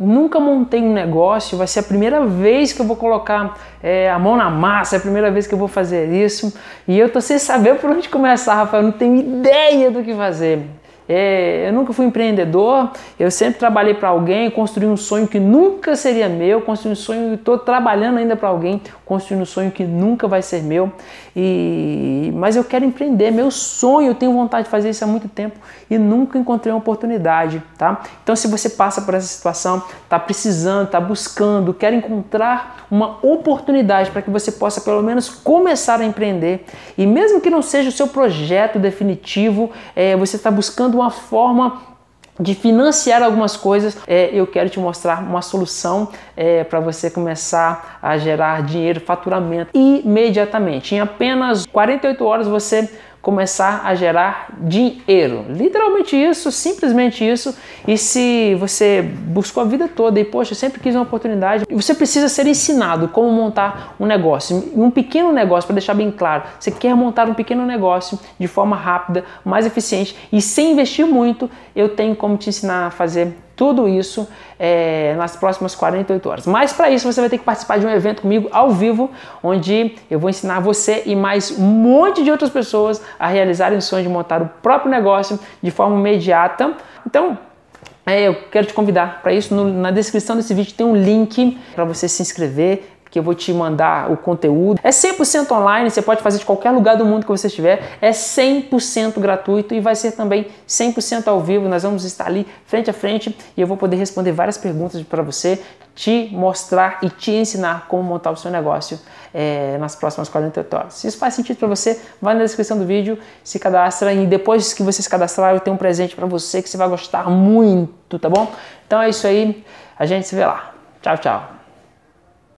Nunca montei um negócio, vai ser a primeira vez que eu vou colocar a mão na massa, é a primeira vez que eu vou fazer isso. E eu tô sem saber por onde começar, Rafael, eu não tenho ideia do que fazer. Eu nunca fui empreendedor, eu sempre trabalhei para alguém, construí um sonho que nunca seria meu, construí um sonho e estou trabalhando ainda para alguém, construindo um sonho que nunca vai ser meu. Mas eu quero empreender, meu sonho, eu tenho vontade de fazer isso há muito tempo e nunca encontrei uma oportunidade, tá? Então se você passa por essa situação, está precisando, está buscando, quer encontrar uma oportunidade para que você possa pelo menos começar a empreender, e mesmo que não seja o seu projeto definitivo, você está buscando uma forma de financiar algumas coisas, eu quero te mostrar uma solução para você começar a gerar dinheiro, faturamento imediatamente. Em apenas 48 horas você começar a gerar dinheiro. Literalmente isso, simplesmente isso. E se você buscou a vida toda e, poxa, eu sempre quis uma oportunidade, você precisa ser ensinado como montar um negócio, um pequeno negócio, para deixar bem claro. Você quer montar um pequeno negócio de forma rápida, mais eficiente e sem investir muito, eu tenho como te ensinar a fazer tudo isso nas próximas 48 horas. Mas para isso você vai ter que participar de um evento comigo ao vivo, onde eu vou ensinar você e mais um monte de outras pessoas a realizarem o sonho de montar o próprio negócio de forma imediata. Então, eu quero te convidar para isso. Na descrição desse vídeo tem um link para você se inscrever, que eu vou te mandar o conteúdo. É 100% online, você pode fazer de qualquer lugar do mundo que você estiver. É 100% gratuito e vai ser também 100% ao vivo. Nós vamos estar ali frente a frente e eu vou poder responder várias perguntas para você, te mostrar e te ensinar como montar o seu negócio nas próximas 48 horas. Se isso faz sentido para você, vai na descrição do vídeo, se cadastra e depois que você se cadastrar, eu tenho um presente para você que você vai gostar muito, tá bom? Então é isso aí, a gente se vê lá. Tchau, tchau.